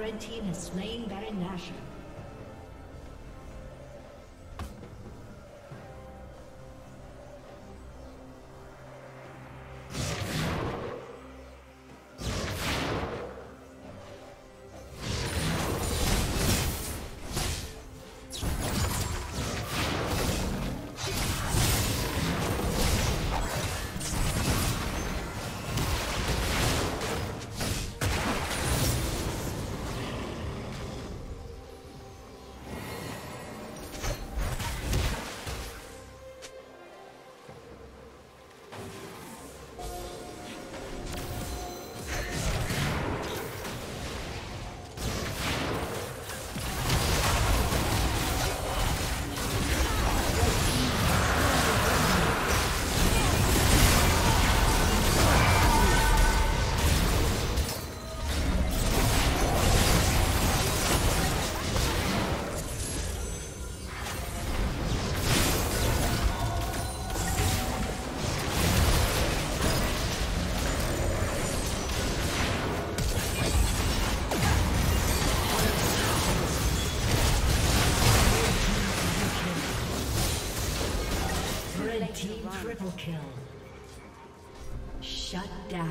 Red team has slain Baron Nashor. Triple kill. Shut down.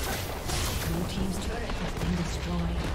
Red team's turret has been destroyed.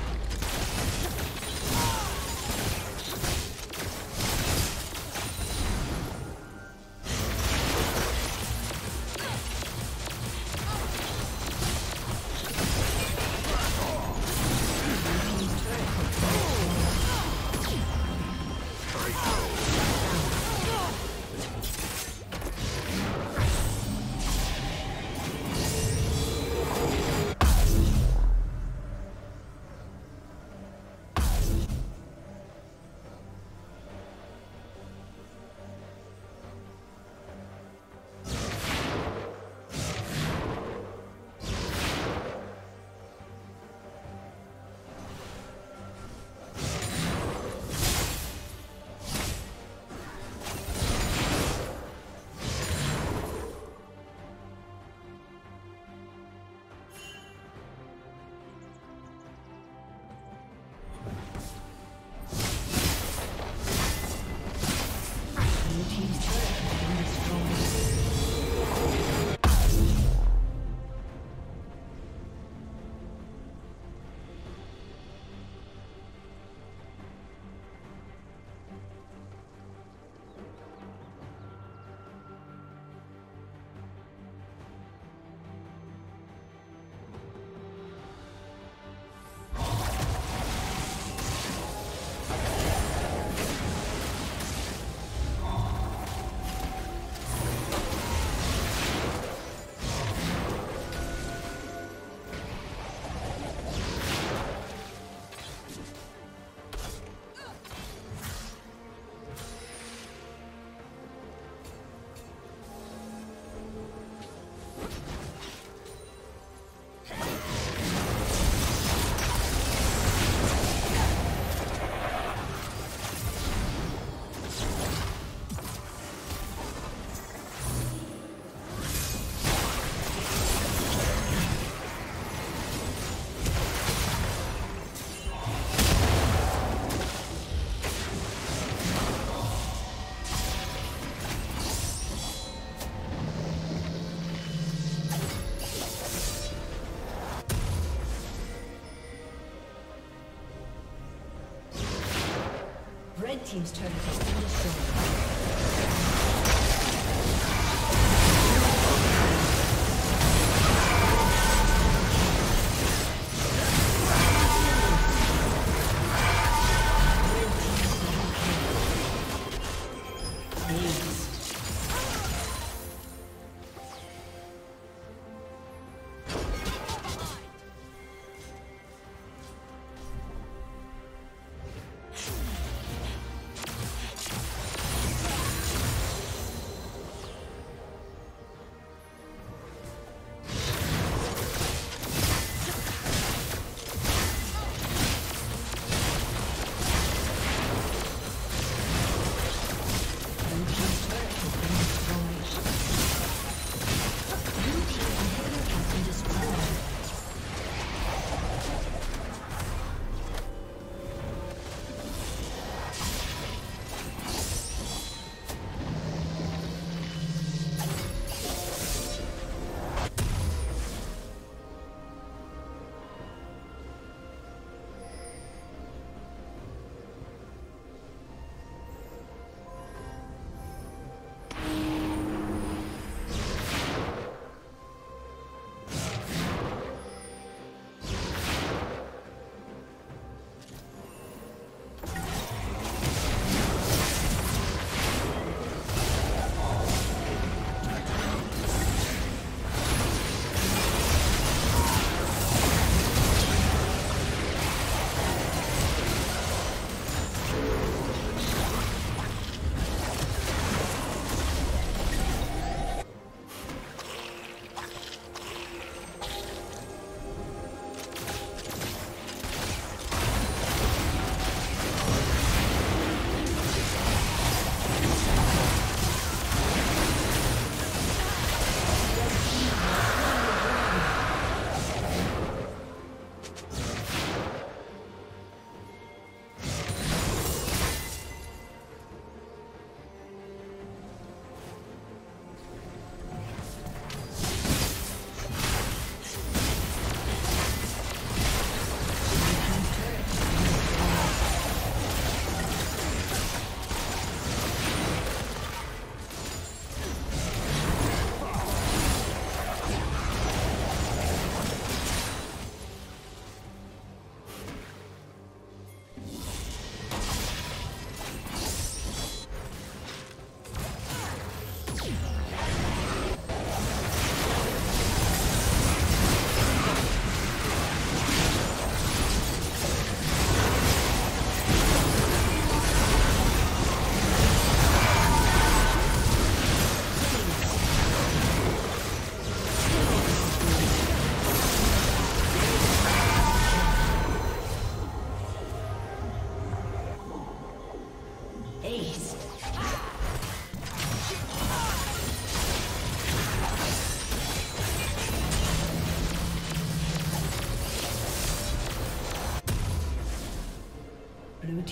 Blue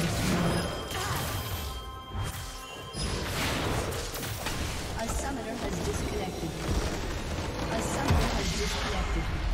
destroyed. A summoner has disconnected. A summoner has disconnected.